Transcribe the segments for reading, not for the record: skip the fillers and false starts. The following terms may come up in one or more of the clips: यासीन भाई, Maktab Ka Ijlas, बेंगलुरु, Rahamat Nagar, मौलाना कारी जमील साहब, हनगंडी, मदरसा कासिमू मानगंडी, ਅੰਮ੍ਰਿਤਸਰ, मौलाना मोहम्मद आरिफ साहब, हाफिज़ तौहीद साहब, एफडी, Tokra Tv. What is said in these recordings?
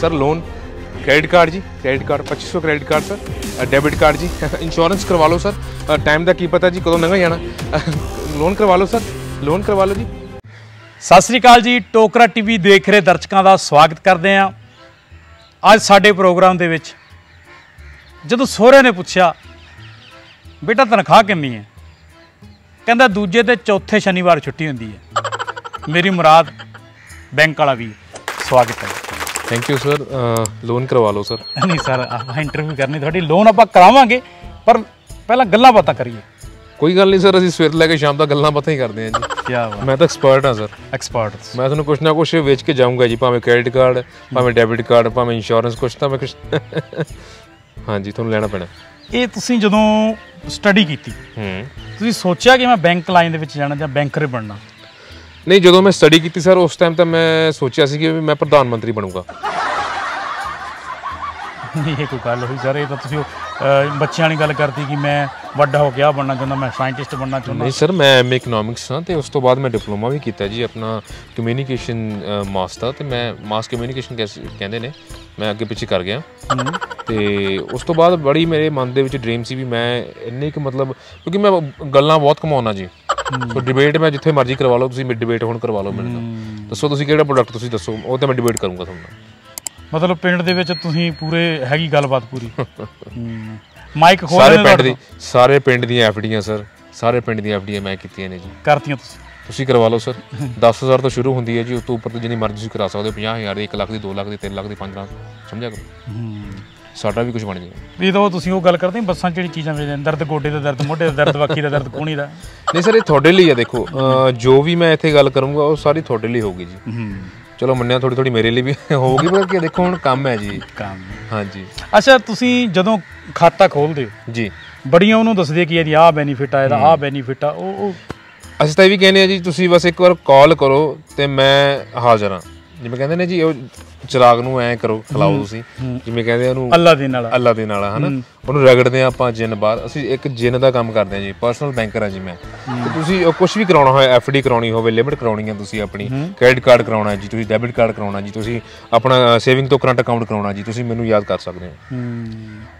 Sir loan, credit card जी, credit card 2500 credit card sir, debit card जी, insurance करवा लो सर, टाइम का की पता जी कदों लंघ जाना, लोन करवा लो सर, लोन करवा लो जी। सत श्री अकाल जी, टोकरा टीवी देख रहे दर्शकों का स्वागत करते हैं। आज साडे प्रोग्राम के जो सोहरे ने पूछा बेटा तनख्वाह कितनी है, कहता दूजे तो चौथे शनिवार छुट्टी होती है। मेरी मुराद बैंक वाला भी स्वागत है। Thank you sir. लोन करवा लो सर। नहीं सर, इंटरव्यू करनी थोड़ी, लोन आप करावांगे पर पहला गल्लां बातां करिए। कोई गल नहीं सर, असीं सवेर लैके शाम तक गल्लां बातां ही करते हैं जी। क्या बात, मैं तो एक्सपर्ट हाँ सर, एक्सपर्ट। मैं तुहानूं कुछ ना कुछ वेच के जाऊँगा जी, भावें क्रेडिट कार्ड, भावें डेबिट कार्ड, भावें इंश्योरेंस, कुछ ना कुछ। हाँ जी, तुहानूं लैना पैना। ये तुसीं जदों स्टडी कीती तुसीं सोचिया कि मैं बैंक लाइन दे विच जाना जां बैंकर बनना? नहीं, जो मैं स्टडी की सर उस टाइम तो मैं सोचा सी कि मैं प्रधानमंत्री बनूंगा। नहीं ये कोई गल हुई सर, ये तो तुसीं बच्चों वाली गल करती कि मैं वड्डा हो गया बनना चाहता, मैं साइंटिस्ट बनना चाहता। नहीं सर, मैं एम ए इकनॉमिक्स हाँ, तो उस तो बाद मैं डिप्लोमा भी किया जी अपना कम्यूनीकेशन मास का, तो मैं मास कम्यूनीकेशन कहते हैं, मैं अगे पिछे कर गया। तो उस तो बाद बड़ी मेरे मन के ड्रीम सी भी मैं इन्नी क मतलब क्योंकि मैं गल्लां बहुत घुमाउना जी। तो डिबेट मैं जिथे मर्जी करवा लो, तुसी मेरी डिबेट हुण करवा लो, मेरे नाल दसो तुसी केड़ा प्रोडक्ट तुसी दसो, ओह ते मैं डिबेट करूंगा तुहाडे नाल। मतलब पिंड दे विच तुसी पूरे हैगी गलबात पूरी। माइक खोल दे, सारे पिंड दी एफडीआं सर, सारे पिंड दी एफडीआं मैं कीतीआं ने जी। करतीआं तुसी, तुसी करवा लो सर। 10,000 तो शुरू हुंदी है जी, उस तो उपर तो जिन्नी मर्जी तुसी करा सकदे हो, 50,000, 1 लाख दी, 2 लाख दी, 3 लाख दी, 5 लाख, समझा करो ਸਾਡਾ ਵੀ ਕੁਝ ਬਣ ਜਾਏਗਾ। ਇਹ ਤਾਂ ਤੁਸੀਂ ਉਹ ਗੱਲ ਕਰਦੇ ਬੱਸਾਂ ਜਿਹੜੀ ਚੀਜ਼ਾਂ ਮੇਰੇ ਅੰਦਰ ਤੇ ਗੋਡੇ ਦਾ ਦਰਦ, ਮੋਢੇ ਦਾ ਦਰਦ, ਵਾਕੀ ਦਾ ਦਰਦ, ਕੋਣੀ ਦਾ। ਨਹੀਂ ਸਰ, ਇਹ ਤੁਹਾਡੇ ਲਈ ਆ। ਦੇਖੋ ਜੋ ਵੀ ਮੈਂ ਇੱਥੇ ਗੱਲ ਕਰੂੰਗਾ ਉਹ ਸਾਰੀ ਤੁਹਾਡੇ ਲਈ ਹੋਊਗੀ ਜੀ। ਚਲੋ ਮੰਨਿਆ ਥੋੜੀ ਥੋੜੀ ਮੇਰੇ ਲਈ ਵੀ ਹੋਊਗੀ, ਪਰ ਕਿ ਦੇਖੋ ਹੁਣ ਕੰਮ ਹੈ ਜੀ, ਕੰਮ। ਹਾਂਜੀ ਅੱਛਾ, ਤੁਸੀਂ ਜਦੋਂ ਖਾਤਾ ਖੋਲਦੇ ਹੋ ਜੀ ਬੜੀਆਂ ਉਹਨੂੰ ਦੱਸਦੇ ਕਿ ਇਹਦੀ ਆਹ ਬੈਨੀਫਿਟ ਆ, ਇਹਦਾ ਆਹ ਬੈਨੀਫਿਟ ਆ, ਉਹ ਅਸੀਂ ਤਾਂ ਇਹ ਵੀ ਕਹਿੰਦੇ ਆ ਜੀ ਤੁਸੀਂ ਬਸ ਇੱਕ ਵਾਰ ਕਾਲ ਕਰੋ ਤੇ ਮੈਂ ਹਾਜ਼ਰ ਹਾਂ। ਜਿਵੇਂ ਕਹਿੰਦੇ ਨੇ ਜੀ ਉਹ ਚਿਰਾਗ ਨੂੰ ਐ ਕਰੋ ਖਲਾਓ ਤੁਸੀਂ, ਜਿਵੇਂ ਕਹਿੰਦੇ ਉਹਨੂੰ ਅੱਲਾ ਦੇ ਨਾਲ ਹਨਾ, ਉਹਨੂੰ ਰਗੜਦੇ ਆ ਆਪਾਂ ਜਿੰਨ ਬਾਹਰ। ਅਸੀਂ ਇੱਕ ਜਿੰਨ ਦਾ ਕੰਮ ਕਰਦੇ ਆ ਜੀ, ਪਰਸਨਲ ਬੈਂਕਰ ਆ ਜੀ ਮੈਂ। ਤੇ ਤੁਸੀਂ ਕੁਝ ਵੀ ਕਰਾਉਣਾ ਹੋਵੇ, ਐਫਡੀ ਕਰਾਉਣੀ ਹੋਵੇ, ਲਿਮਿਟ ਕਰਾਉਣੀ ਆ ਤੁਸੀਂ ਆਪਣੀ, ਕ੍ਰੈਡਿਟ ਕਾਰਡ ਕਰਾਉਣਾ ਜੀ, ਤੁਸੀਂ ਡੈਬਿਟ ਕਾਰਡ ਕਰਾਉਣਾ ਜੀ, ਤੁਸੀਂ ਆਪਣਾ ਸੇਵਿੰਗ ਤੋਂ ਕਰੰਟ ਅਕਾਊਂਟ ਕਰਾਉਣਾ ਜੀ, ਤੁਸੀਂ ਮੈਨੂੰ ਯਾਦ ਕਰ ਸਕਦੇ ਹੋ।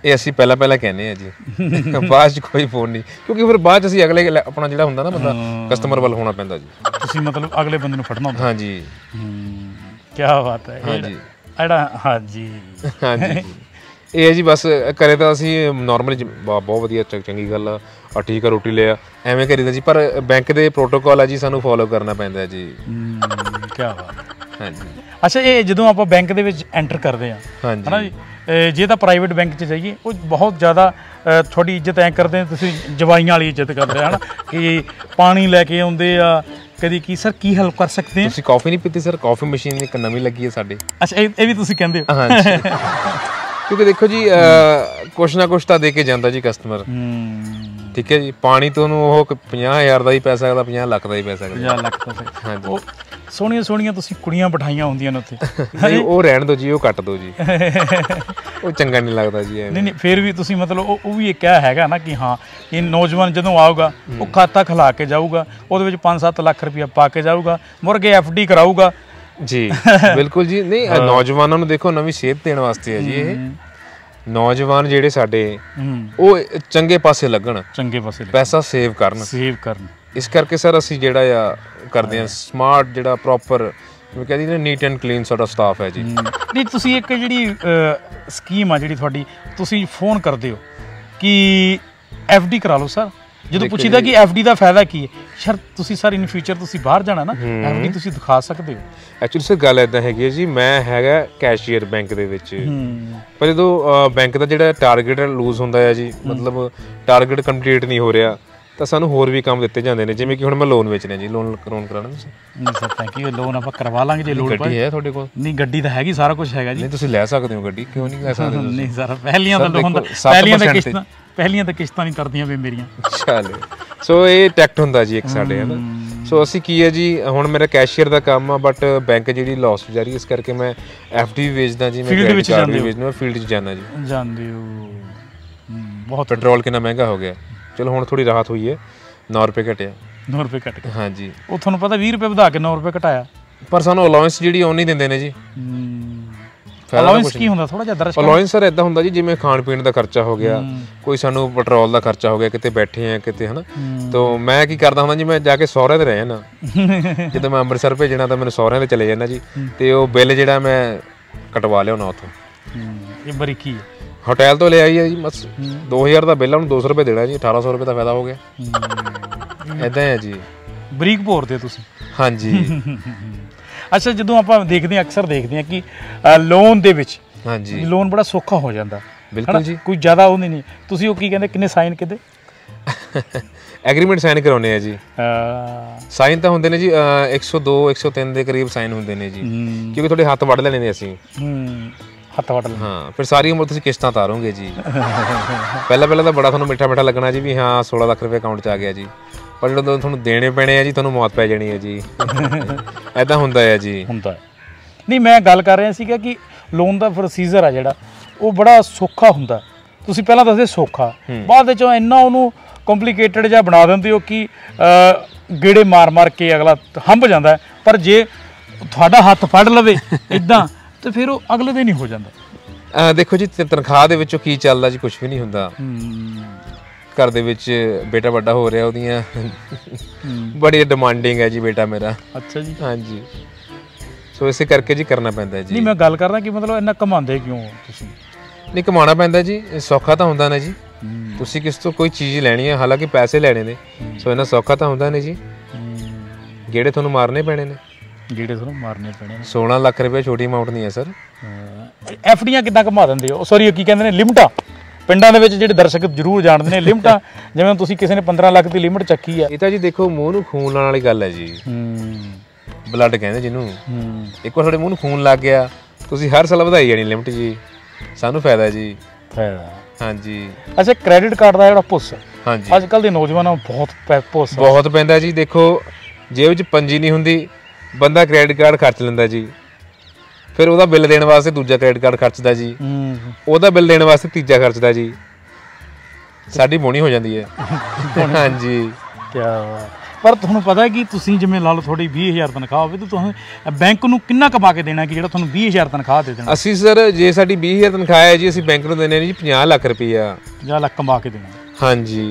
ਇਹ ਅਸੀਂ ਪਹਿਲਾਂ ਪਹਿਲਾਂ ਕਹਿੰਦੇ ਆ ਜੀ, ਬਾਅਦ 'ਚ ਕੋਈ ਫੋਨ ਨਹੀਂ, ਕਿਉਂਕਿ ਫਿਰ ਬਾਅਦ 'ਚ ਅਸੀਂ ਅਗਲੇ ਆਪਣਾ ਜਿਹੜਾ ਹੁੰਦਾ ਨਾ ਬੰਦਾ ਕਸਟਮਰ ਵੱਲ ਹੋਣਾ ਪੈਂਦਾ ਜੀ। ਤੁਸੀਂ ਮਤਲਬ ਅਗਲੇ ਬੰਦੇ ਨੂੰ ਫੜਨਾ ਹੁੰਦਾ। ਹਾਂਜੀ, क्या बात है। हाँ जी, अड़ा हाँ जी, हाँ जी, ये जी बस करे तो असी नॉर्मली बहुत वधिया चंगी गल आ, ठीक है रोटी लिया एवें करीदा जी, पर बैंक दे प्रोटोकॉल है जी, सानू फॉलो करना पैंदा जी। क्या बात। हाँ जी। अच्छा, ये जदों आप बैंक दे विच एंटर करदे आ है ना जी, जे तो प्राइवेट बैंक च जाइए वो बहुत ज़्यादा थोड़ी इज्जत ऐ करते हैं, तुसीं जवाइयां वाली इज्जत करते है ना, कि पानी लैके आउंदे आ कदी की सर की हेल्प कर सकते हैं। कॉफी नहीं पीती सर, कॉफी मशीन एक नवी लगी है साडे। अच्छा, ये भी तुसी कहंदे हो। हाँ जी। क्योंकि देखो जी कुछ ना कुछ तो देके जाता जी कस्टमर। ठीक है जी, पानी तो 50,000 का ही पै सकता, 50 लाख का ही पै सकता, 50 लाख का। हाँ जी, सोहणियां सोहणियां तुसी कुड़ियां बिठाइयां होंदियां ने उत्थे, वो रहण दो जी, वो कट दो जी, वो चंगा नहीं लगता जी। नहीं फिर भी तुसी मतलब वो भी एक हैगा ना कि हाँ ये नौजवान जदों आऊगा वो खाता खिला के जाऊगा, उहदे विच 5-7 लाख रुपया पा के जाऊगा, मुड़ के एफ डी कराऊगा जी। बिल्कुल जी। नहीं, नौजवानों नूं देखो नवीं सेहत देण वास्ते है जी, नौजवान जिहड़े साडे वो चंगे पासे लगण, चंगे पासे पैसा सेव करन, सेव करन। इस करके सर असी जिहड़ा करते हैं स्मार्ट, जिहड़ा प्रॉपर कहते हैं नीट एंड क्लीन साडा स्टाफ है जी। नहीं, तुसी एक जिहड़ी स्कीम आ जिहड़ी तुहाडी, तुसी फोन करते हो कि एफ डी करा लो सर, जो पूछीदा कि एफ डी का फायदा की है सर, तुसी सर इन फ्यूचर तुसी बाहर जाना ना, एफ डी तुसी दिखा सकते हो। एक्चुअली सर गल ऐसा हैगी जी, मैं हैगा कैशियर बैंक दे विच, पर जो बैंक का जिहड़ा टारगेट लूज होंदा है जी, मतलब टारगेट कंप्लीट नहीं हो रहा तो सानू होर भी काम दिते जाते हैं, जिवें कि हुण मैं लोन बेचने जी, लोन लोन कराना तुसीं? नहीं सर, थैंक यू, लोन आपां करवा लांगे जे लोड पई। है तुहाडे कोल? नहीं, गड्डी तो हैगी, सारा कुछ हैगा जी। नहीं, तुसीं लै सकदे हो गड्डी, क्यों नहीं लै सकदे? नहीं सर, पहलियां तो लोन, पहलियां तो किश्तां, पहलियां तो किश्तां नहीं तरदियां वे मेरियां। चलो, सो ये टैक्ट हुंदा जी एक साडे, है ना। सो असी की है जी, हुण मेरा कैशियर दा काम आ, बट बैंक जिहड़ी लॉस जा रही, इस करके मैं एफडी बेचदा जी, मैं क्रेडिट कार्ड बेचना, फील्ड च जाना जी। जांदे हो? बहुत। पेट्रोल कितना महंगा हो गया, चलो हुण थोड़ी राहत हुई है, 9 रुपए घटिया, 9 रुपए घट गया। हाँ जी, वो तुहानूं पता 20 रुपए वधा के 9 रुपए घटाया, पर सानूं अलाउंस जिहड़ी ओनी दिंदे ने जी, ਅਲਾਉਂਸ ਕੀ ਹੁੰਦਾ ਥੋੜਾ ਜਿਹਾ ਦਰਸ਼ਕ? ਅਲਾਉਂਸ ਸਰ ਇਦਾਂ ਹੁੰਦਾ ਜੀ ਜਿਵੇਂ ਖਾਣ ਪੀਣ ਦਾ ਖਰਚਾ ਹੋ ਗਿਆ, ਕੋਈ ਸਾਨੂੰ ਪੈਟਰੋਲ ਦਾ ਖਰਚਾ ਹੋ ਗਿਆ, ਕਿਤੇ ਬੈਠੇ ਆ ਕਿਤੇ ਹਨਾ, ਤਾਂ ਮੈਂ ਕੀ ਕਰਦਾ ਹੁੰਦਾ ਜੀ ਮੈਂ ਜਾ ਕੇ ਸਹੁਰਿਆਂ ਦੇ ਰਹਿ ਜਾਂਦਾ, ਜਦੋਂ ਮੈਂ ਅੰਮ੍ਰਿਤਸਰ ਭੇਜਣਾ ਤਾਂ ਮੈਨੂੰ ਸਹੁਰਿਆਂ ਦੇ ਚਲੇ ਜਾਂਦਾ ਜੀ, ਤੇ ਉਹ ਬਿੱਲ ਜਿਹੜਾ ਮੈਂ ਕਟਵਾ ਲਿਆਉਣਾ ਉੱਥੋਂ। ਇਹ ਬਰੀਕੀ ਹੈ। ਹੋਟਲ ਤੋਂ ਲੈ ਆਈ ਹੈ ਜੀ ਬਸ 2000 ਦਾ ਬਿੱਲ, ਉਹਨੂੰ 200 ਰੁਪਏ ਦੇਣਾ ਜੀ, 1800 ਰੁਪਏ ਦਾ ਫਾਇਦਾ ਹੋ ਗਿਆ। ਇਦਾਂ ਹੈ ਜੀ, ਬਰੀਕ ਭੋਰਦੇ ਤੁਸੀਂ। ਹਾਂਜੀ। अच्छा जो आप अक्सर देखते हैं कि लोन दे विच लोन बड़ा सौखा हो जाता, बिल्कुल जी कोई ज़्यादा वो नहीं, तुसीं की कहंदे किन्ने साइन कीते? एग्रीमेंट साइन कराने हैं जी। साइन तो होंगे ने जी 102-103 के करीब साइन होंगे ने जी, क्योंकि थोड़े हथ वढ़ लेने असीं, हथ वढ़ लेना। हाँ, फिर सारी उम्र तुसीं किश्तां तारोंगे जी। पहला पहला तो बड़ा तुहानूं मिठा मिठा लगना जी भी हाँ 16 लाख रुपये अकाउंट च आ गया जी, पर जो थोड़ा देने पैने है जी थोड़ा मौत पै जानी है जी। ऐसा होंगे है जी, होंगे नहीं। मैं गल कर रहा कि लोन का प्रोसीजर है जोड़ा वो बड़ा सौखा होंगे, तुम पहला दसते सौखा, बाद इन्ना उन्होंने कॉम्प्लीकेटड जहाँ बना देंगे हो कि गेड़े मार मार के अगला हंब जाता है, पर जे थोड़ा हथ फड़ लवे इदा तो फिर वो अगले दिन ही हो जाता। देखो जी तनख्वाह की चलता जी, कुछ भी नहीं होंगे। घर बेटा बड़ा हो रहा है, बड़ी डिमांडिंग है जी बेटा मेरा। अच्छा जी। हाँ जी, सो इसे करके जी करना पैंदा है जी। नहीं मैं गल कर रहा कि मतलब इतना कमाते क्यों तुसी? नहीं कमाना पैंदा जी, सौखा तो होंदा ना जी, तुसी किस तो कोई चीज़ लैनी है, हालांकि पैसे लैने ने, सो इतना सौखा तो होंदा नहीं जी, गेड़े थोनू मारने पैने ने, गेड़े थोनू मारने पैने। 16 लाख रुपये छोटी अमाउंट नहीं है सर। एफडीआं कितना कमा देंदे हो, सॉरी की कहंदे ने लिमिटां? ਪਿੰਡਾਂ ਦੇ ਵਿੱਚ ਜਿਹੜੇ ਦਰਸ਼ਕ ਜ਼ਰੂਰ ਜਾਣਦੇ ਨੇ ਲਿਮਟਾਂ, ਜਿਵੇਂ ਤੁਸੀਂ ਕਿਸੇ ਨੇ 15 ਲੱਖ ਦੀ ਲਿਮਟ ਚੱਕੀ ਆ। ਇਹ ਤਾਂ ਜੀ ਦੇਖੋ ਮੂੰਹ ਨੂੰ ਖੂਨ ਲਾਉਣ ਵਾਲੀ ਗੱਲ ਹੈ ਜੀ, ਬਲੱਡ ਕਹਿੰਦੇ ਜਿਹਨੂੰ। ਇੱਕ ਵਾਰ ਤੁਹਾਡੇ ਮੂੰਹ ਨੂੰ ਖੂਨ ਲੱਗ ਗਿਆ, ਤੁਸੀਂ ਹਰ ਸਾਲ ਵਧਾਈ ਜਾਣੀ ਲਿਮਟ ਜੀ, ਸਾਨੂੰ ਫਾਇਦਾ ਜੀ, ਫਾਇਦਾ। ਹਾਂਜੀ। ਅੱਛਾ ਕ੍ਰੈਡਿਟ ਕਾਰਡ ਦਾ ਜਿਹੜਾ ਭੁੱਸ, ਹਾਂਜੀ ਅੱਜ ਕੱਲ੍ਹ ਦੇ ਨੌਜਵਾਨਾਂ ਨੂੰ ਬਹੁਤ ਭੁੱਸ ਬਹੁਤ ਪੈਂਦਾ ਜੀ। ਦੇਖੋ ਜੇਬ 'ਚ ਪੰਜੀ ਨਹੀਂ ਹੁੰਦੀ, ਬੰਦਾ ਕ੍ਰੈਡਿਟ ਕਾਰਡ ਖਰਚ ਲੈਂਦਾ ਜੀ, फिर वह बिल देने वास्ते दूजा क्रेडिट कार्ड खर्चता जी, वह बिल देने वास्ते तीजा खर्चता जी, साड़ी बोनी हो जाती है। हाँ जी, क्या पर तुहानू पता है कि तुसीं जिवें ला लो थोड़ी 20,000 तनख्वाह होवे तो बैंक नू कितना कमा के देना कि जिहड़ा तुहानू 20,000 तनख्वाह दे देना? असीं सर जे साडी 20,000 तनख्वाह है जी, असीं बैंक नू देने जी 50 लाख रुपया, 50 लाख कमा के देना। हाँ जी।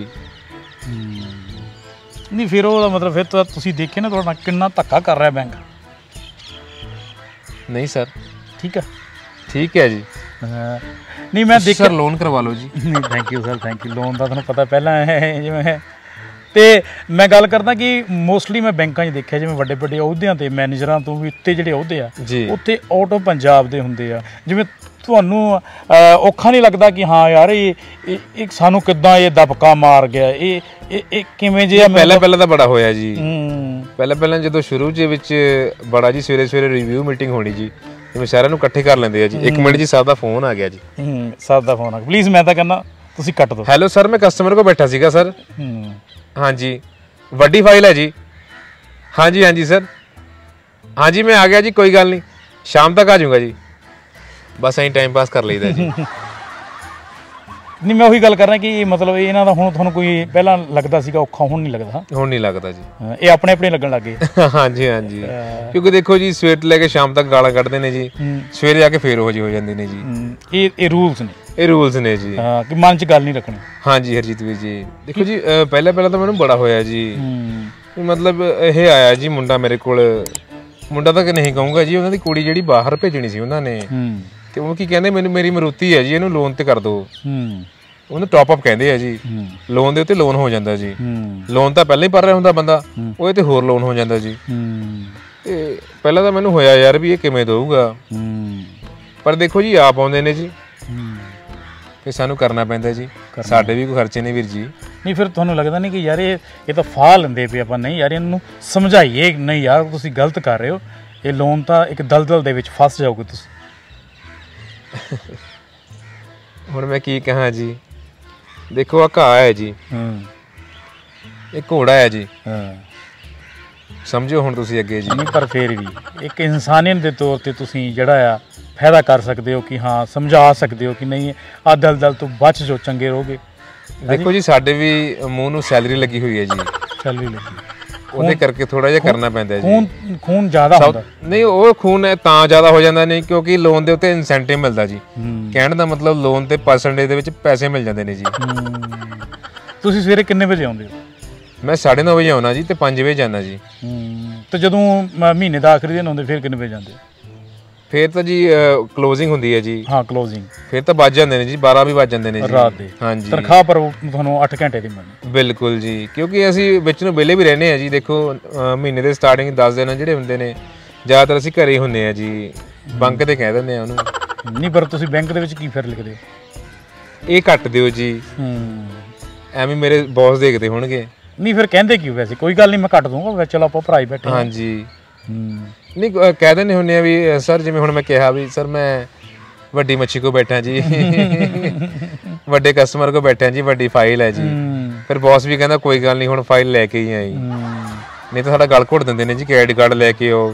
नहीं फिर वो मतलब फिर तुसीं देखे ना तुहाडा कितना धक्का कर रहा है बैंक। नहीं सर ठीक है, ठीक है जी। नहीं मैं देख सर लोन करवा लो जी। नहीं thank you sir, thank you. Loan का तुहानू पता पहला है जिवें, तो मैं गल करदा कि मोस्टली मैं बैंकां 'च देखिया जिवें वड्डे वड्डे अहुदियां ते मैनेजरां तो भी उत्ते जिहड़े अहुदे आ उत्ते आउट ऑफ पंजाब दे हुंदे आ, जिवें तुहानू औखा नहीं लगदा कि हाँ यार ये सानू किदां ये दबका मार गया, ये किवें जे? पहला तो बड़ा होया जी, पहला जो शुरू जे विच बड़ा जी, सवेरे सवेरे रिव्यू मीटिंग होनी जी, जिवें सारिआं नू इकट्ठे कर लैंदे आ जी, 1 मिनट जी साहब का फोन आ गया जी, साहब का फोन आ गया, प्लीज़ मैं तां कहना तुसीं कट दो। हैलो सर मैं कस्टमर को बैठा सीगा सर। हाँ जी वड्डी फाइल है जी। हाँ जी, हाँ जी सर, हाँ जी मैं आ गया जी, कोई गल नहीं शाम तक आ जाऊँगा जी। बस अं टाइम पास कर लेता जी। नहीं मैं वही गल कर रहा कि मतलब इन्हां दा हुण तुहानूं कोई पहला लगदा सीगा औखा, हुण नहीं लगदा? हुण नहीं लगदा जी, ये अपने अपने लगन लग गए। हाँ जी, हाँ जी, क्योंकि देखो जी सवेर तो लैके शाम तक गालां कड्डदे ने जी, सवेरे जाके फेर हो जी हो जांदे ने जी। ये रूल्स ने, ਇਹ ਰੂਲਸ ਨੇ ਜੀ, ਹਾਂ ਕਿ ਮਨ ਚ ਗੱਲ ਨਹੀਂ ਰੱਖਣੀ। ਹਾਂਜੀ ਹਰਜੀਤ ਵੀਰ ਜੀ ਦੇਖੋ ਜੀ ਪਹਿਲਾਂ ਤਾਂ ਮੈਨੂੰ ਬੜਾ ਹੋਇਆ ਜੀ, ਮਤਲਬ ਇਹ ਆਇਆ ਜੀ ਮੁੰਡਾ ਮੇਰੇ ਕੋਲ, ਮੁੰਡਾ ਤਾਂ ਕਿ ਨਹੀਂ ਕਹੂੰਗਾ ਜੀ, ਉਹਨਾਂ ਦੀ ਕੁੜੀ ਜਿਹੜੀ ਬਾਹਰ ਭੇਜਣੀ ਸੀ ਉਹਨਾਂ ਨੇ, ਤੇ ਉਹ ਕੀ ਕਹਿੰਦੇ ਮੈਨੂੰ ਮੇਰੀ ਮਰੂਤੀ ਹੈ ਜੀ, ਇਹਨੂੰ ਲੋਨ ਤੇ ਕਰ ਦਿਓ। ਉਹਨੂੰ ਟੌਪ ਅਪ ਕਹਿੰਦੇ ਆ ਜੀ, ਲੋਨ ਦੇ ਉੱਤੇ ਲੋਨ ਹੋ ਜਾਂਦਾ ਜੀ, ਲੋਨ ਤਾਂ ਪਹਿਲਾਂ ਹੀ ਭਰ ਰਿਹਾ ਹੁੰਦਾ ਬੰਦਾ, ਉਹ ਤੇ ਹੋਰ ਲੋਨ ਹੋ ਜਾਂਦਾ ਜੀ। ਤੇ ਪਹਿਲਾਂ ਤਾਂ ਮੈਨੂੰ ਹੋਇਆ ਯਾਰ ਵੀ ਇਹ ਕਿਵੇਂ ਦਊਗਾ, ਪਰ ਦੇਖੋ ਜੀ ਆਪ ਆਉਂਦੇ ਨੇ ਜੀ, सानू करना पैंदा जी, साडे भी कोई खर्चे नहीं वीर जी। नहीं फिर तुहानू लगदा नहीं कि यार ये तो फा लैंदे पे आपां, नहीं यार इन्हूं समझाइए नहीं यार तुसीं गलत कर रहे हो, ये लोन तो एक दलदल दे विच फस जाओगे तुसीं। हुण मैं की कहां जी, देखो आ घाह है जी, एक घोड़ा है जी, समझो हुण तुसीं अगे जी। नहीं पर फिर भी एक इंसानियत दे तौर ते तुसीं जिहड़ा आ फायदा कर सकते हो कि हाँ समझा सकते हो कि नहीं आ दलदल तो बच जो, चंगे रहोगे। देखो जी साढ़े भी मूँह नूं सैलरी लगी हुई है जी, सैलरी लगी ਉਹਦੇ ਕਰਕੇ ਥੋੜਾ ਜਿਹਾ ਕਰਨਾ ਪੈਂਦਾ ਜੀ। ਖੂਨ ਜ਼ਿਆਦਾ ਹੁੰਦਾ ਨਹੀਂ, ਉਹ ਖੂਨ ਹੈ ਤਾਂ ਜ਼ਿਆਦਾ ਹੋ ਜਾਂਦਾ ਨਹੀਂ ਕਿਉਂਕਿ ਲੋਨ ਦੇ ਉੱਤੇ ਇਨਸੈਂਟਿਵ ਮਿਲਦਾ ਜੀ। ਕਹਿਣ ਦਾ ਮਤਲਬ ਲੋਨ ਤੇ ਪਰਸੈਂਟੇਜ ਦੇ ਵਿੱਚ ਪੈਸੇ ਮਿਲ ਜਾਂਦੇ ਨੇ ਜੀ। ਤੁਸੀਂ ਸਵੇਰੇ ਕਿੰਨੇ ਵਜੇ ਆਉਂਦੇ ਹੋ? ਮੈਂ 9:30 ਵਜੇ ਆਉਣਾ ਜੀ ਤੇ 5 ਵਜੇ ਜਾਣਾ ਜੀ। ਤੇ ਜਦੋਂ ਮਹੀਨੇ ਦਾ ਆਖਰੀ ਦਿਨ ਆਉਂਦੇ ਫਿਰ ਕਿੰਨੇ ਵਜੇ ਜਾਂਦੇ? ਫਿਰ ਤਾਂ ਜੀ ਕਲੋਜ਼ਿੰਗ ਹੁੰਦੀ ਹੈ ਜੀ। ਹਾਂ ਕਲੋਜ਼ਿੰਗ ਫਿਰ ਤਾਂ ਵੱਜ ਜਾਂਦੇ ਨੇ ਜੀ, 12 ਵੀ ਵੱਜ ਜਾਂਦੇ ਨੇ ਜੀ ਰਾਤ ਦੇ। ਹਾਂਜੀ ਤਨਖਾਹ ਪਰ ਤੁਹਾਨੂੰ 8 ਘੰਟੇ ਦੀ ਮਿਲਣੀ? ਬਿਲਕੁਲ ਜੀ, ਕਿਉਂਕਿ ਅਸੀਂ ਵਿੱਚ ਨੂੰ ਵਿਹਲੇ ਵੀ ਰਹਿੰਦੇ ਆ ਜੀ। ਦੇਖੋ ਮਹੀਨੇ ਦੇ ਸਟਾਰਟਿੰਗ 10 ਦਿਨ ਜਿਹੜੇ ਹੁੰਦੇ ਨੇ ਜ਼ਿਆਦਾਤਰ ਅਸੀਂ ਘਰੇ ਹੁੰਦੇ ਆ ਜੀ, ਬੈਂਕ ਤੇ ਕਹਿ ਦਿੰਦੇ ਆ ਉਹਨੂੰ। ਨਹੀਂ ਪਰ ਤੁਸੀਂ ਬੈਂਕ ਦੇ ਵਿੱਚ ਕੀ ਫਿਰ ਲਿਖਦੇ? ਇਹ ਕੱਟ ਦਿਓ ਜੀ। ਐਵੇਂ ਮੇਰੇ ਬੌਸ ਦੇਖਦੇ ਹੋਣਗੇ। ਨਹੀਂ ਫਿਰ ਕਹਿੰਦੇ ਕੀ? ਵੈਸੇ ਕੋਈ ਗੱਲ ਨਹੀਂ ਮੈਂ ਕੱਟ ਦੂੰਗਾ, ਚਲੋ ਆਪਾਂ ਭਰਾ ਹੀ ਬੈਠੇ। ਹਾਂਜੀ नहीं कह देने होंगे भी सर जिम्मे हूँ मैं कहा भी सर मैं वड्डी मच्छी को बैठा जी वड्डे कस्टमर को बैठा जी, वड्डी फाइल है जी। फिर बॉस भी कहना कोई गल नहीं, हुण फाइल लैके ही आई नहीं तो साडा गल घोट दिंदे ने जी। क्रेडिट कार्ड लैके आओ,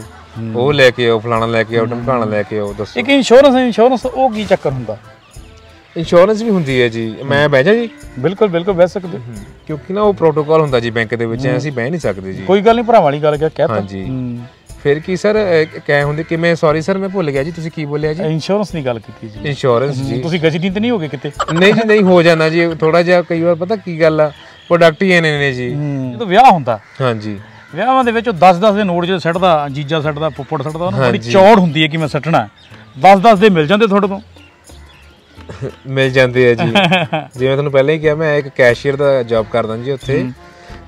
वो लैके आओ, फलाना लैके आओ, ढमकाना लैके आओ। दसो एक इंश्योरेंस, इंश्योरेंस वो की चक्कर हुंदा? इंश्योरेंस भी होंगी है जी। मैं बह जा जी? बिल्कुल बिल्कुल बह सकते, क्योंकि ना वो प्रोटोकॉल होंगे जी बैंक के बच्चे, असीं बह नहीं सकते जी। कोई गल नहीं, भरावां वाली गल कह। हाँ जी फिर की सर कह होंगे कि मैं सॉरी सर मैं भुल गया जी। तुसी की बोलिया जी? इंश्योरेंस की गल की जी। इंश्योरेंस जी तुसी गजनी तो नहीं हो गए कितने? नहीं जी नहीं हो जाना जी थोड़ा जा। कई बार पता की गल आ प्रोडक्ट ही इन्हें ने जी जो विआह होंदा। हाँ जी ਵਿਆਹਾਂ ਦੇ ਵਿੱਚ 10-10 ਦੇ ਨੋਟ ਜਦੋਂ ਸੱਟਦਾ ਜੀਜਾ ਸੱਟਦਾ ਪੁੱਪੜ ਸੱਟਦਾ ਉਹਨੂੰ ਬੜੀ ਚੌੜ ਹੁੰਦੀ ਹੈ ਕਿ ਮੈਂ ਸੱਟਣਾ। 10-10 ਦੇ ਮਿਲ ਜਾਂਦੇ ਤੁਹਾਡੇ ਤੋਂ? ਮਿਲ ਜਾਂਦੇ ਆ ਜੀ। ਜਿਵੇਂ ਤੁਹਾਨੂੰ ਪਹਿਲਾਂ ਹੀ ਕਿਹਾ ਮੈਂ ਇੱਕ ਕੈਸ਼ੀਅਰ ਦਾ ਜੌਬ ਕਰਦਾ ਜੀ। ਉੱਥੇ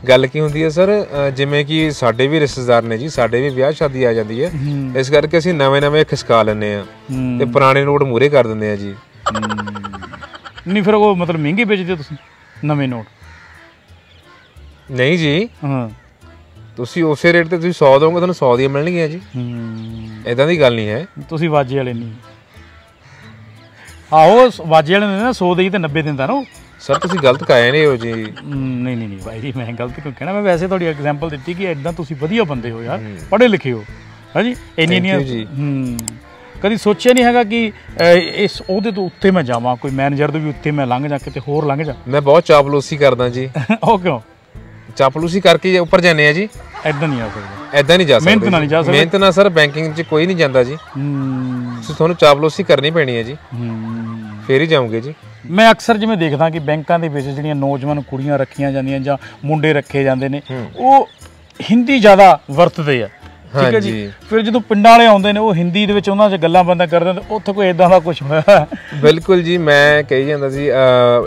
गल की होंगी है सर जिमें कि साढ़े भी रिश्तेदार ने जी, साढ़े भी ब्याह शादी आ जाती है, इस करके असं नवे नवे खिसका लेंगे ते पुराने नोट मूहरे कर देंगे जी। नहीं फिर वो मतलब महंगे बेचते तुम नवे नोट? नहीं जी तुसी उस रेट ते तुसी 100 दोगे तुहानूं 100 दी मिलणगीआं जी। इदां दी गल नहीं है। तुसी वाजे वाले नहीं? आहो वाजे वाले ने ना 100 देई ते 90 दिंदा ना। सर तुसी गलत कह रहे हो जी। नहीं नहीं नहीं भाई जी मैं गलत क्यों कहना, मैं वैसे थोड़ी एग्जांपल दी कि इदां तुसी वधिया बंदे हो यार, पढ़े लिखे हो। हाँ जी इन्नी इन्नी कभी सोचा नहीं है कि इस ओहदे तो उत्ते मैं जावां, कोई मैनेजर तो भी उत्ते मैं लंघ जा, किते होर लंघ जा। मैं बहुत चापलूसी करदा जी। ओ क्यों? चापलूसी करके ऊपर जाने हैं जी। इदां नहीं आ सकदा, इदां नहीं जा सकदा, मेहनत नहीं जा सकदा। मेहनत ना सर बैंकिंग च कोई नहीं जांदा जी। तुहानू चापलूसी करनी पैनी है जी फिर ही जाओगे जी। मैं अक्सर जिवें देखदा कि बैंकां दे विच जिहड़ियां नौजवान कुड़ियां रखीआं जांदियां जां मुंडे रखे जांदे ने वो हिंदी ज़्यादा वरतदे आ। ठीक है जी फिर जो पिंडां वाले आउंदे ने वो हिंदी दे विच उन्हां 'च गल्लां बंदा करदे ने, उत्थे कोई इदां दा कुछ होया? बिल्कुल जी मैं कही जांदा सी।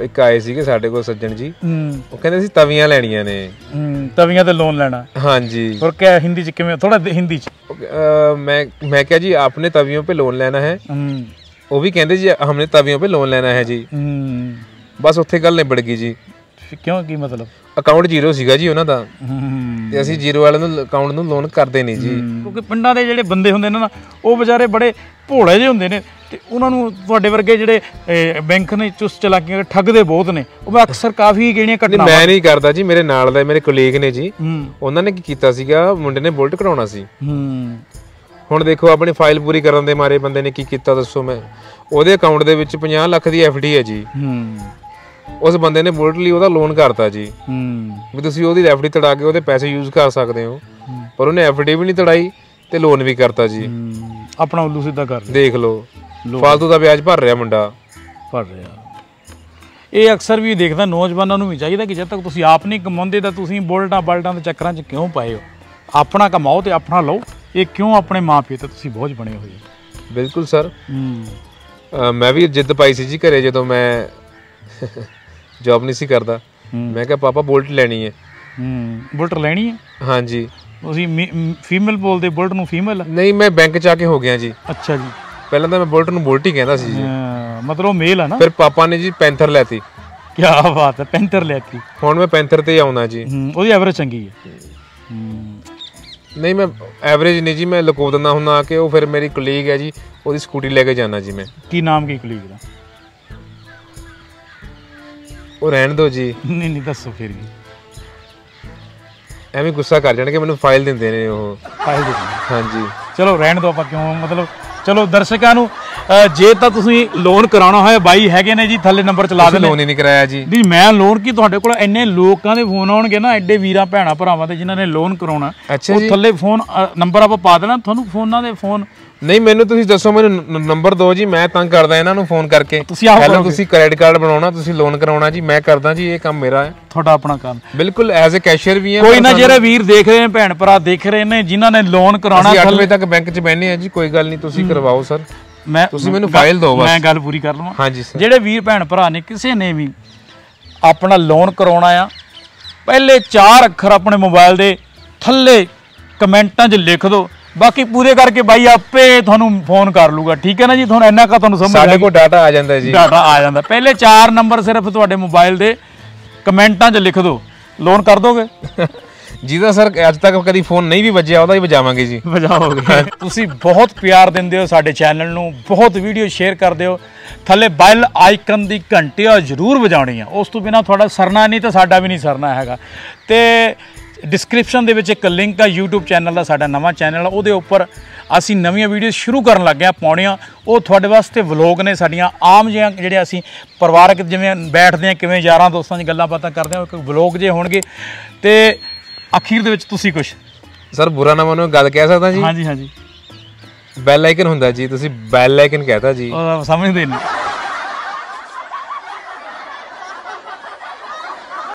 एक आए सीगे साडे कोल सज्जण जी, वो कहंदे सी तवियां लैणीआं ने, तवियां ते लोन लेना। हाँ जी और क्या हिंदी 'च किवें? थोड़ा हिंदी 'च मैं क्या जी आपने तवियों पे लोन लेना है, वो भी कहते जी हमने तवियों पे लोन लेना है जी। बस उत्थे गल निबड़ गई जी। क्यों की मतलब? अकाउंट जीरो ਸੀਗਾ ਜੀ ਉਹਨਾਂ ਦਾ ਤੇ ਅਸੀਂ ਜੀਰੋ ਵਾਲੇ ਨੂੰ ਅਕਾਊਂਟ ਨੂੰ ਲੋਨ ਕਰਦੇ ਨਹੀਂ ਜੀ, ਕਿਉਂਕਿ ਪਿੰਡਾਂ ਦੇ ਜਿਹੜੇ ਬੰਦੇ ਹੁੰਦੇ ਨੇ ਨਾ ਉਹ ਵਿਚਾਰੇ ਬੜੇ ਭੋਲੇ ਜਿਹੇ ਹੁੰਦੇ ਨੇ ਤੇ ਉਹਨਾਂ ਨੂੰ ਤੁਹਾਡੇ ਵਰਗੇ ਜਿਹੜੇ ਬੈਂਕ ਨੇ ਚੁਸਤ ਚਲਾਕੀਆਂ ਠੱਗਦੇ ਬਹੁਤ ਨੇ। ਉਹ ਮੈਂ ਅਕਸਰ ਕਾਫੀ ਜਿਹੜੀਆਂ ਘਟਨਾਵਾਂ। ਮੈਂ ਨਹੀਂ ਕਰਦਾ ਜੀ, ਮੇਰੇ ਨਾਲ ਦਾ ਮੇਰੇ ਕੋਲੀਗ ਨੇ ਜੀ, ਉਹਨਾਂ ਨੇ ਕੀ ਕੀਤਾ ਸੀਗਾ ਮੁੰਡੇ ਨੇ ਬੁਲਟ ਕਢਾਉਣਾ ਸੀ। ਹੁਣ ਦੇਖੋ ਆਪਣੀ ਫਾਈਲ ਪੂਰੀ ਕਰਨ ਦੇ ਮਾਰੇ ਬੰਦੇ ਨੇ ਕੀ ਕੀਤਾ ਦੱਸੋ? ਮੈਂ ਉਹਦੇ ਅਕਾਊਂਟ ਦੇ ਵਿੱਚ 50 ਲੱਖ ਦੀ ਐਫਡੀ ਹੈ ਜੀ। ਉਸ ਬੰਦੇ ਨੇ ਬੁਲਟ ਲਈ ਉਹਦਾ ਲੋਨ ਕਰਤਾ ਜੀ ਵੀ ਤੁਸੀਂ ਉਹਦੀ ਐਫਡੀ ਤੜਾ ਕੇ ਉਹਦੇ ਪੈਸੇ ਯੂਜ਼ ਕਰ ਸਕਦੇ ਹੋ, ਪਰ ਉਹਨੇ ਐਫਡੀ ਵੀ ਨਹੀਂ ਤੜਾਈ ਤੇ ਲੋਨ ਵੀ ਕਰਤਾ ਜੀ। ਆਪਣਾ ਉੱਲੂ ਸਿੱਧਾ ਕਰ ਦੇਖ ਲਓ, ਫਾਲਤੂ ਦਾ ਵਿਆਜ ਭਰ ਰਿਹਾ ਮੁੰਡਾ, ਭਰ ਰਿਹਾ। ਇਹ ਅਕਸਰ ਵੀ ਦੇਖਦਾ ਨੌਜਵਾਨਾਂ ਨੂੰ ਵੀ ਚਾਹੀਦਾ ਕਿ ਜਦ ਤੱਕ ਤੁਸੀਂ ਆਪ ਨਹੀਂ ਕਮਾਉਂਦੇ ਤਾਂ ਤੁਸੀਂ ਬੁਲਟਾਂ ਬਲਟਾਂ ਦੇ ਚੱਕਰਾਂ 'ਚ ਕਿਉਂ ਪਏ ਹੋ? ਆਪਣਾ ਕਮਾਓ ਤੇ ਆਪਣਾ ਲਓ। ये क्यों अपने माँ पियो तो तुसी बोझ बने हो? बिल्कुल सर मैं भी जिद पाई सी जी घरे जो तो मैं जॉब नहीं सी करता। मैं क्या पापा बुलट लेनी है? बुलट लेनी है? हाँ जी तुसी फीमेल बोलते बुलट नूं? फीमेल नहीं मैं बैंक च आके हो गया जी। अच्छा जी पहले तो मैं बुलट नूं बुलट ही कहता सी जी। मतलब मेल है ना? फिर पापा ने जी पैंथर लैती। क्या बात है पैंथर लैती। हुण मैं पैंथर ते आउणा जी। ओहदी एवरेज चंगी है? नहीं मैं एवरेज नहीं जी मैं लको दिंदा हुंदा आके। वो फिर मेरी कलीग है जी ओहदी स्कूटी लेके जाना जी मैं। की नाम की कलीग दा? वो रहन दो जी। नहीं नहीं दसो फिर भी ਐਵੇਂ गुस्सा कर जाणगे मैनूं फाइल दिंदे ने। वो फाइल दिंदे? हाँ जी चलो रहन दो आपां क्यों मतलब। चलो दर्शकां नूं जे तो लोन कराना है बाई है जी थले नंबर चला दे लोन ही नहीं कराया जी जी मैं लोन की तुहाडे कोल इन्ने लोकां दे फोन आउणगे ना एडे वीरां भैणां भरावां ते जिन्हां ने लोन कराउणा ओ थले फोन नंबर आपां पा देना तुहानू फोनां दे फोन नहीं मैनू तुसीं दसो मैनू नंबर दो जी मैं तंग करदा इन्हां नू फोन करके पहले तुसीं क्रेडिट कार्ड बनाउणा तुसीं लोन कराउणा जी मैं करदा जी ये काम मेरा है तुहाडा अपना काम बिल्कुल एज ए कैशियर भी है कोई ना जेहड़े वीर देख रहे हैं भैण भरा देख रहे हैं जिन्हां ने लोन कराउणा 8 बजे तक बैंक च बैठने हैं जी कोई गल नहीं तुसीं करवाओ सर मैं तुसीं मैनू फाइल दो बस मैं गल पूरी कर लवां हां जी सर जेहड़े वीर भैण भरा ने किसी ने भी अपना लोन कराउणा आ पहले 4 ਅੱਖਰ अपने मोबाइल दे थल्ले कमेंटां च लिख दो बाकी पूरे करके भाई आपे थानू फोन कर लूगा ठीक है ना जी थानू इन्ना का थानू समझ साडे को डाटा आ जांदा है जी डाटा आ जांदा पहले 4 नंबर सिर्फ तुहाडे मोबाइल दे कमेंटां च लिख दो लोन कर दोगे जी दा सर अज तक कभी फोन नहीं भी बजया ओदा ही बजावांगे जी बजाओगे तुसी बहुत प्यार देंदे हो साडे चैनल नू बहुत वीडियो शेयर करदे हो थले बैल आइकन दी घंटी जरूर बजाउणी है उस तो बिना तुहाडा सरना नहीं तो साडा भी नहीं सरना हैगा ते डिस्क्रिप्शन दे विच इक लिंक आ यूट्यूब चैनल का साडा नवां चैनल उहदे उपर असीं नवीं वीडियो शुरू करन लग गए पाउणियां वो तुहाडे वास्ते व्लॉग ने साडियां आम जिहां जिहड़े असीं परिवारक जिवें बैठदे हां किवें यारां दोस्तां दी गल्लां बातां करदे हां इक व्लॉग जे होणगे ते आखिर दे विच तुसीं कुछ सर बुरा ना मनो गल कह सकदा जी हां जी बैल आइकन हुंदा जी तुसीं बैल आइकन कहता जी समझदे नहीं